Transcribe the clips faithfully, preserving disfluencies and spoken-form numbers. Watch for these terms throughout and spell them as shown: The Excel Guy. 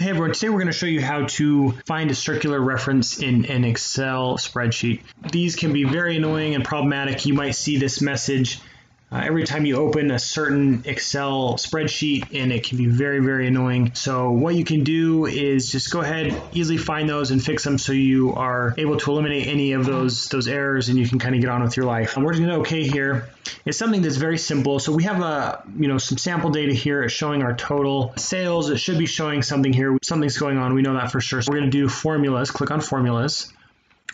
Hey everyone, today we're going to show you how to find a circular reference in an Excel spreadsheet. These can be very annoying and problematic. You might see this message uh, every time you open a certain Excel spreadsheet, and it can be very, very annoying. So what you can do is just go ahead, easily find those and fix them so you are able to eliminate any of those, those errors, and you can kind of get on with your life. And we're doing okay here. It's something that's very simple. So we have a, you know, some sample data here. It's showing our total sales. It should be showing something here. Something's going on. We know that for sure. So we're going to do formulas. Click on formulas.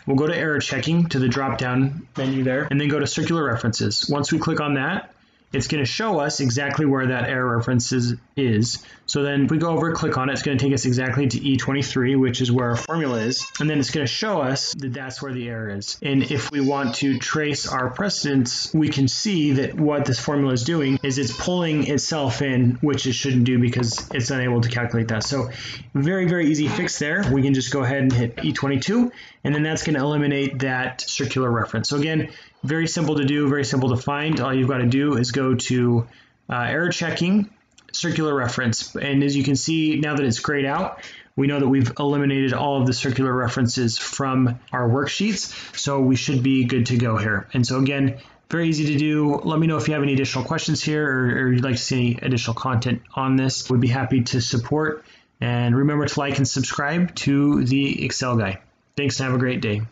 We'll go to error checking to the drop-down menu there, and then go to circular references. Once we click on that, it's going to show us exactly where that error references is. So then if we go over, click on it, it's going to take us exactly to E twenty-three, which is where our formula is. And then it's going to show us that that's where the error is. And if we want to trace our precedence, we can see that what this formula is doing is it's pulling itself in, which it shouldn't do because it's unable to calculate that. So very, very easy fix there. We can just go ahead and hit E twenty-two, and then that's going to eliminate that circular reference. So again, very simple to do, very simple to find. All you've got to do is go to uh, error checking, circular reference. And as you can see, now that it's grayed out, we know that we've eliminated all of the circular references from our worksheets. So we should be good to go here. And so again, very easy to do. Let me know if you have any additional questions here, or, or you'd like to see any additional content on this. We'd be happy to support. And remember to like and subscribe to The Excel Guy. Thanks and have a great day.